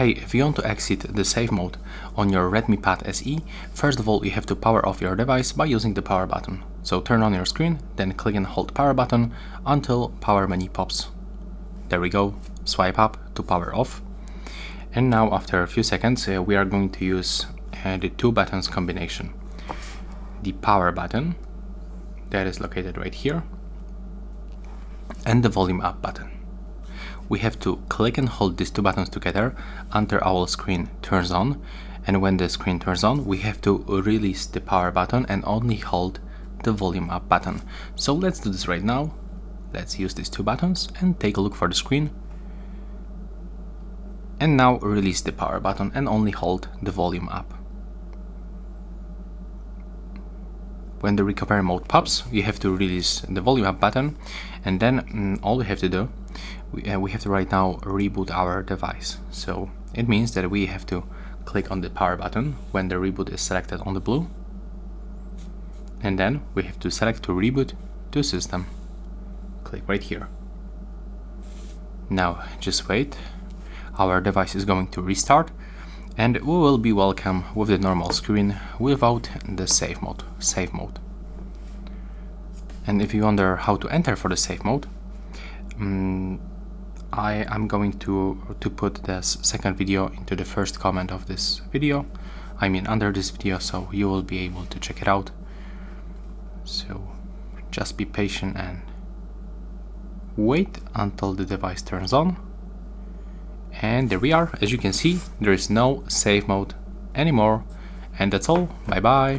Hey, if you want to exit the safe mode on your Redmi Pad SE, first of all you have to power off your device by using the power button. So turn on your screen, then click and hold power button until power menu pops. There we go, swipe up to power off. And now after a few seconds we are going to use the two buttons combination. The power button, that is located right here, and the volume up button. We have to click and hold these two buttons together until our screen turns on, and when the screen turns on we have to release the power button and only hold the volume up button. So let's do this right now. Let's use these two buttons and take a look for the screen, and now release the power button and only hold the volume up. When the recovery mode pops, you have to release the volume up button, and then all we have to do, we have to right now reboot our device. So it means that we have to click on the power button when the reboot is selected on the blue, and then we have to select to reboot to system. Click right here. Now just wait, our device is going to restart and we will be welcome with the normal screen without the safe mode. And if you wonder how to enter for the safe mode, I am going to put this second video into the first comment of this video, I mean under this video, so you will be able to check it out. So just be patient and wait until the device turns on. And there we are, as you can see, there is no safe mode anymore. And that's all, bye bye.